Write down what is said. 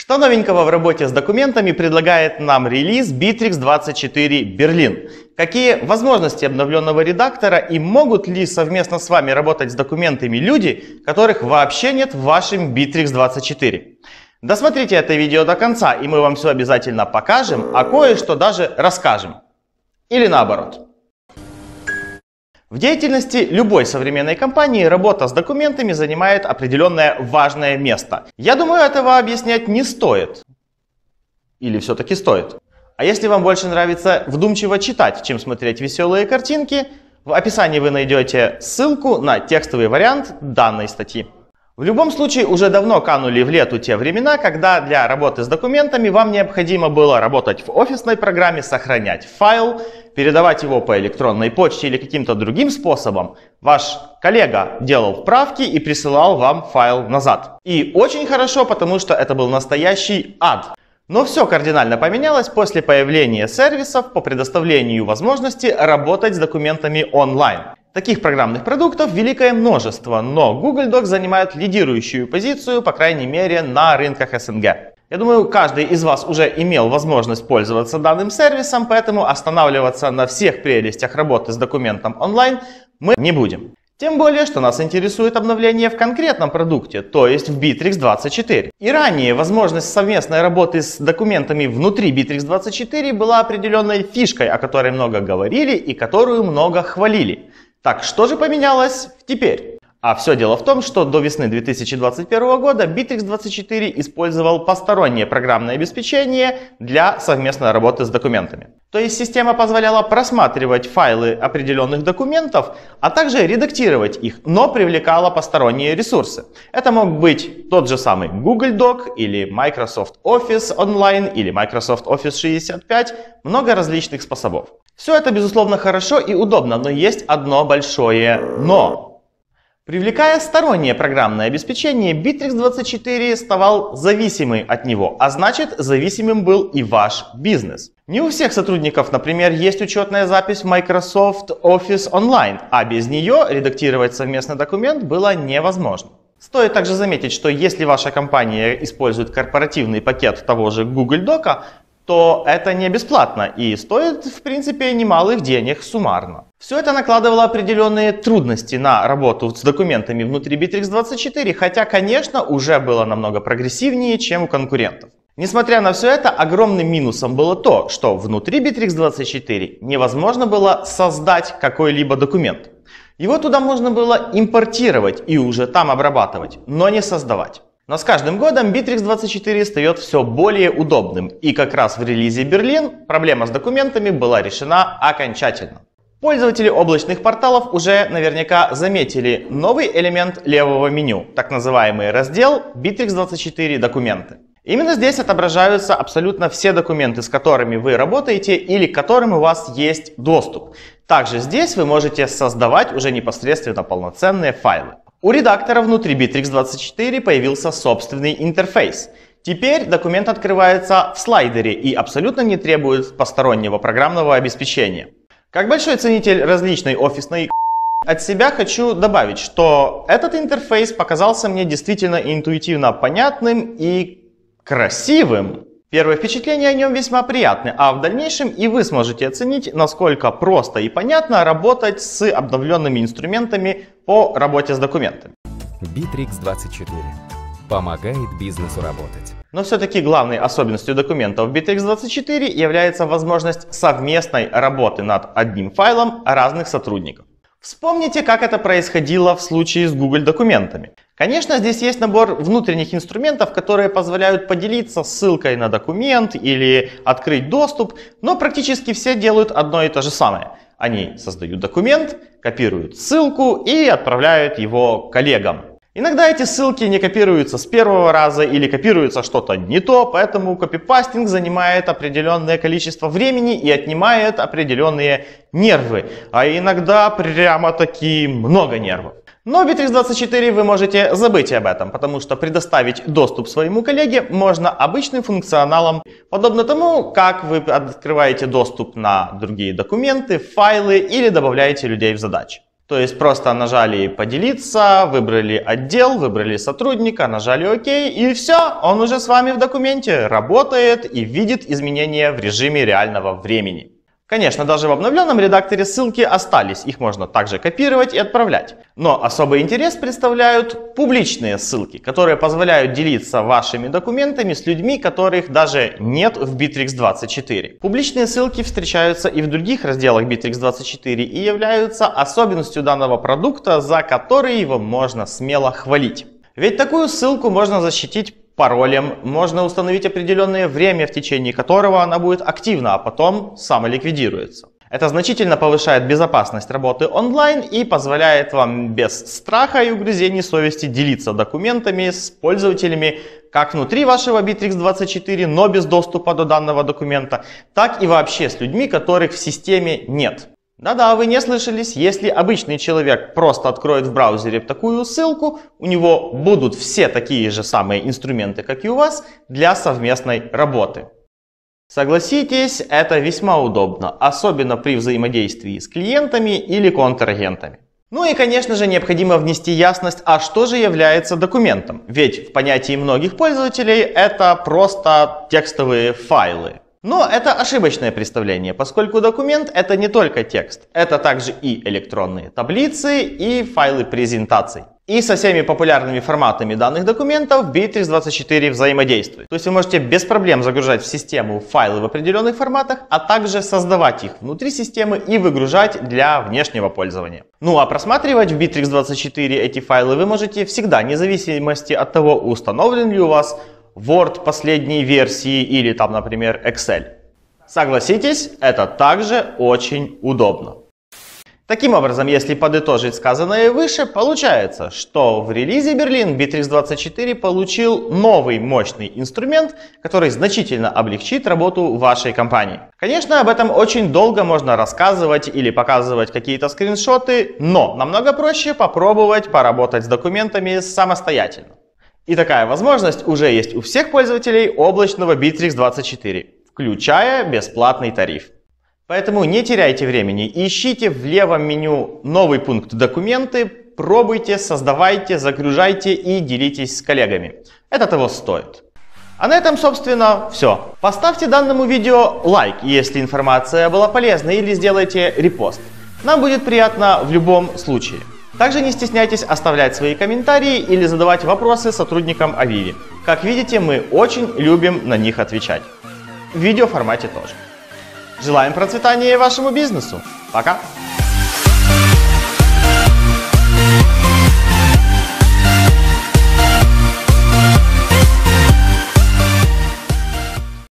Что новенького в работе с документами предлагает нам релиз Bitrix24 Berlin? Какие возможности обновленного редактора и могут ли совместно с вами работать с документами люди, которых вообще нет в вашем Bitrix24? Досмотрите это видео до конца, и мы вам все обязательно покажем, а кое-что даже расскажем. Или наоборот. В деятельности любой современной компании работа с документами занимает определенное важное место. Я думаю, этого объяснять не стоит. Или все-таки стоит? А если вам больше нравится вдумчиво читать, чем смотреть веселые картинки, в описании вы найдете ссылку на текстовый вариант данной статьи. В любом случае, уже давно канули в лету те времена, когда для работы с документами вам необходимо было работать в офисной программе, сохранять файл, передавать его по электронной почте или каким-то другим способом. Ваш коллега делал правки и присылал вам файл назад. И очень хорошо, потому что это был настоящий ад. Но все кардинально поменялось после появления сервисов по предоставлению возможности работать с документами онлайн. Таких программных продуктов великое множество, но Google Docs занимает лидирующую позицию, по крайней мере, на рынках СНГ. Я думаю, каждый из вас уже имел возможность пользоваться данным сервисом, поэтому останавливаться на всех прелестях работы с документом онлайн мы не будем. Тем более, что нас интересует обновление в конкретном продукте, то есть в Bitrix24. И ранее возможность совместной работы с документами внутри Bitrix24 была определенной фишкой, о которой много говорили и которую много хвалили. Так что же поменялось теперь? А все дело в том, что до весны 2021 года Bitrix24 использовал постороннее программное обеспечение для совместной работы с документами. То есть система позволяла просматривать файлы определенных документов, а также редактировать их, но привлекала посторонние ресурсы. Это мог быть тот же самый Google Doc или Microsoft Office Online или Microsoft Office 65, много различных способов. Все это, безусловно, хорошо и удобно, но есть одно большое «но». Привлекая стороннее программное обеспечение, Bitrix24 стал зависимым от него, а значит, зависимым был и ваш бизнес. Не у всех сотрудников, например, есть учетная запись в Microsoft Office Online, а без нее редактировать совместный документ было невозможно. Стоит также заметить, что если ваша компания использует корпоративный пакет того же Google Docs, то это не бесплатно и стоит, в принципе, немалых денег суммарно. Все это накладывало определенные трудности на работу с документами внутри Bitrix24, хотя, конечно, уже было намного прогрессивнее, чем у конкурентов. Несмотря на все это, огромным минусом было то, что внутри Bitrix24 невозможно было создать какой-либо документ. Его туда можно было импортировать и уже там обрабатывать, но не создавать. Но с каждым годом Bitrix24 стает все более удобным, и как раз в релизе Berlin проблема с документами была решена окончательно. Пользователи облачных порталов уже наверняка заметили новый элемент левого меню, так называемый раздел Bitrix24 «Документы». Именно здесь отображаются абсолютно все документы, с которыми вы работаете или к которым у вас есть доступ. Также здесь вы можете создавать уже непосредственно полноценные файлы. У редактора внутри Bitrix24 появился собственный интерфейс. Теперь документ открывается в слайдере и абсолютно не требует постороннего программного обеспечения. Как большой ценитель различной офисной от себя хочу добавить, что этот интерфейс показался мне действительно интуитивно понятным и красивым. Первое впечатление о нем весьма приятное, а в дальнейшем и вы сможете оценить, насколько просто и понятно работать с обновленными инструментами по работе с документами. Bitrix24 помогает бизнесу работать. Но все-таки главной особенностью документов Bitrix24 является возможность совместной работы над одним файлом разных сотрудников. Вспомните, как это происходило в случае с Google документами. Конечно, здесь есть набор внутренних инструментов, которые позволяют поделиться ссылкой на документ или открыть доступ, но практически все делают одно и то же самое. Они создают документ, копируют ссылку и отправляют его коллегам. Иногда эти ссылки не копируются с первого раза или копируется что-то не то, поэтому копипастинг занимает определенное количество времени и отнимает определенные нервы, а иногда прямо-таки много нервов. Но в Bitrix24 вы можете забыть об этом, потому что предоставить доступ своему коллеге можно обычным функционалом, подобно тому, как вы открываете доступ на другие документы, файлы или добавляете людей в задачи. То есть просто нажали «Поделиться», выбрали отдел, выбрали сотрудника, нажали «Ок», и все, он уже с вами в документе, работает и видит изменения в режиме реального времени. Конечно, даже в обновленном редакторе ссылки остались, их можно также копировать и отправлять. Но особый интерес представляют публичные ссылки, которые позволяют делиться вашими документами с людьми, которых даже нет в Bitrix24. Публичные ссылки встречаются и в других разделах Bitrix24 и являются особенностью данного продукта, за который его можно смело хвалить. Ведь такую ссылку можно защитить паролем, можно установить определенное время, в течение которого она будет активна, а потом самоликвидируется. Это значительно повышает безопасность работы онлайн и позволяет вам без страха и угрызений совести делиться документами с пользователями как внутри вашего Bitrix24, но без доступа до данного документа, так и вообще с людьми, которых в системе нет. Да-да, вы не слышались, если обычный человек просто откроет в браузере такую ссылку, у него будут все такие же самые инструменты, как и у вас, для совместной работы. Согласитесь, это весьма удобно, особенно при взаимодействии с клиентами или контрагентами. Ну и, конечно же, необходимо внести ясность, а что же является документом, ведь в понятии многих пользователей это просто текстовые файлы. Но это ошибочное представление, поскольку документ — это не только текст, это также и электронные таблицы, и файлы презентаций. И со всеми популярными форматами данных документов Bitrix24 взаимодействует. То есть вы можете без проблем загружать в систему файлы в определенных форматах, а также создавать их внутри системы и выгружать для внешнего пользования. Ну а просматривать в Bitrix24 эти файлы вы можете всегда, вне зависимости от того, установлен ли у вас Word последней версии или там, например, Excel. Согласитесь, это также очень удобно. Таким образом, если подытожить сказанное выше, получается, что в релизе Berlin Bitrix24 получил новый мощный инструмент, который значительно облегчит работу вашей компании. Конечно, об этом очень долго можно рассказывать или показывать какие-то скриншоты, но намного проще попробовать поработать с документами самостоятельно. И такая возможность уже есть у всех пользователей облачного Bitrix24, включая бесплатный тариф. Поэтому не теряйте времени, ищите в левом меню новый пункт «Документы», пробуйте, создавайте, загружайте и делитесь с коллегами. Это того стоит. А на этом, собственно, все. Поставьте данному видео лайк, если информация была полезна, или сделайте репост. Нам будет приятно в любом случае. Также не стесняйтесь оставлять свои комментарии или задавать вопросы сотрудникам Авиви. Как видите, мы очень любим на них отвечать. В видеоформате тоже. Желаем процветания вашему бизнесу. Пока!